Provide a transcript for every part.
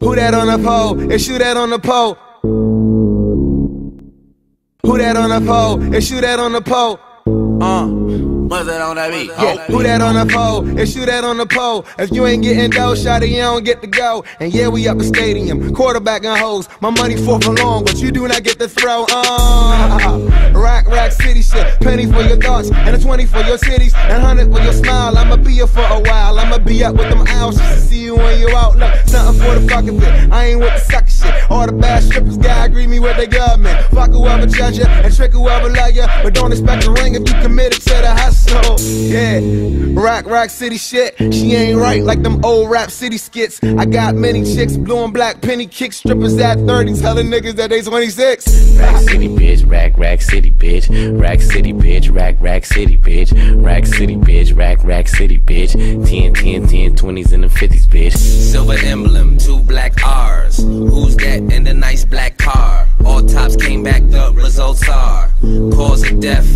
Who that on the pole? It's you that on the pole. Who that on the pole? It's you that on the pole. What's that on that beat? Yeah, who that on the pole? It's you that on the pole. If you ain't getting dough, shawty, you don't get to go. And yeah, we up the stadium, quarterback and hoes. My money for long, but you do not get to throw. Rack City shit. Penny for your thoughts, and a 20 for your cities, and 100 for your smile. I'ma be here for a while. I'ma be up with them owls just to see you when you out. Look, something for the fucking bit. I ain't with the sucker shit. All the bad strippers gotta agree me with their government. Fuck whoever judge ya and trick whoever love ya, but don't expect a ring if you committed to the hustle. Yeah, Rack City shit. She ain't right like them old rap city skits. I got many chicks, blue and black penny kick strippers at 30, telling niggas that they 26. Rack City bitch, Rack City bitch, Rack City bitch, Rack City bitch, Rack City bitch, Rack City bitch, 10, 20s and the 50s bitch. Silver emblem, 2 black R's. Who's that in the nice black car? All tops came back, the results are cause of death.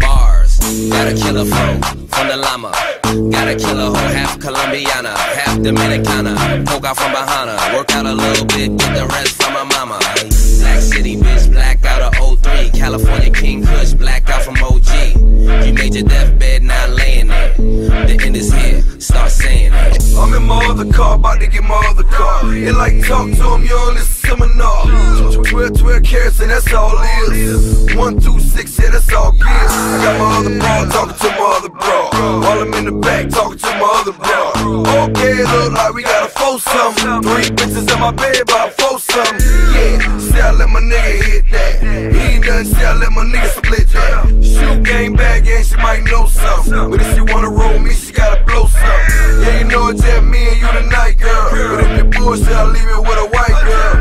Bars. Gotta kill a foe from the llama. Gotta kill a hoe, half Colombiana, half Dominicana. Poke out from behind her, work out a little bit, get the rest from my mama. Black City bitch, black out of 03. California King Kush, black out from OG. You made your deathbed, now laying there. The end is here, start saying it. I'm in my other car, about to get my other car. It like talk to him, you on this seminar. 12 carats and that's all it is. 1, 2, 6, yeah, that's all gears. I got my other bra talking to my other bra, while I'm in the back talking to my other bra. Okay, look like we got a foursome. 3 bitches in my bed, but I foursome. Yeah, say I let my nigga hit that. He ain't nothing, say I let my nigga split that. Shoot game back, yeah, she might know something. But if she wanna roll me, she gotta blow something. Yeah, you know it's just me and you tonight, girl. But if you bullshit, I'll leave it with a white girl.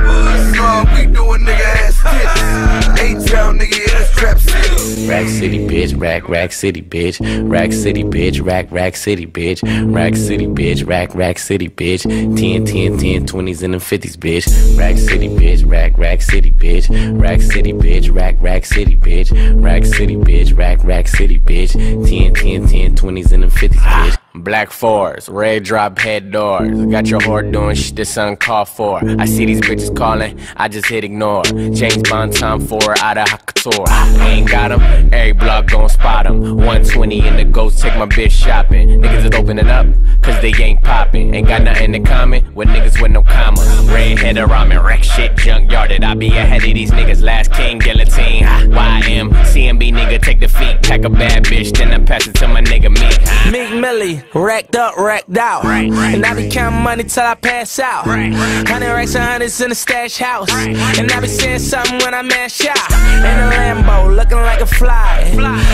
Rack City bitch, Rack City bitch, Rack City bitch, Rack City bitch, Rack City bitch, Rack City bitch, 10, 20s and the 50s bitch. Rack City bitch, Rack City bitch, Rack City bitch, Rack City bitch, Rack City bitch, Rack City bitch, 10, 20s and the 50s bitch. Black Forest, red drop head doors. Got your whore doing shit this uncalled for. I see these bitches calling, I just hit ignore. James Bond time 4 out of Hakutor. I ain't got him, every block gon' spot him. 120 in the ghost, take my bitch shopping. Niggas is opening up, cause they ain't popping. Ain't got nothing in common with niggas with no comma. Red head around me, wreck shit, junk yarded. I be ahead of these niggas, last king, guillotine. YM, CMB nigga, take the feet. Pack a bad bitch, then I pass it to my nigga Meek. Meek Millie. Racked up, racked out, and I be counting money till I pass out. 100 racks and 100s in the stash house, and I be saying something when I mash out. In a Lambo, looking like a fly.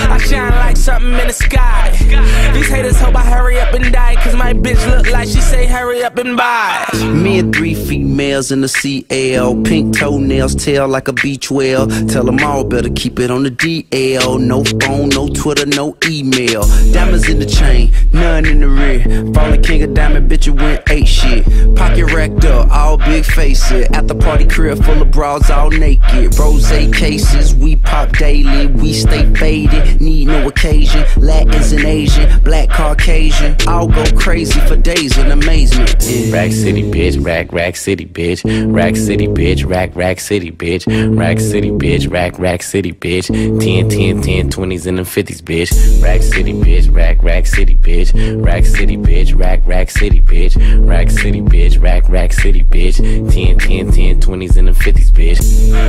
I shine like something in the sky. These haters hope I hurry up and die, cause my bitch look like she say hurry up and buy. Me and 3 females in the CL, pink toenails, tail like a beach whale. Tell them all better keep it on the DL. No phone, no Twitter, no email. Diamonds in the chain, none in the rear. Falling king of diamond, bitch, you went 8 shit. Pocket racked up, all big face it. At the party crib full of bras, all naked. Rose cases, we pop daily. We stay faded, need no occasion. Latins and Asian, black Caucasian. I'll go crazy for days in amazement. Yeah. Rack City bitch, Rack City bitch, Rack City bitch, Rack City bitch, Rack City bitch, Rack City bitch, 10, 20s and the 50s bitch. Rack City bitch, Rack City bitch. Rack City bitch, Rack City bitch, Rack City bitch, Rack City bitch, 10, 20s and the 50s bitch.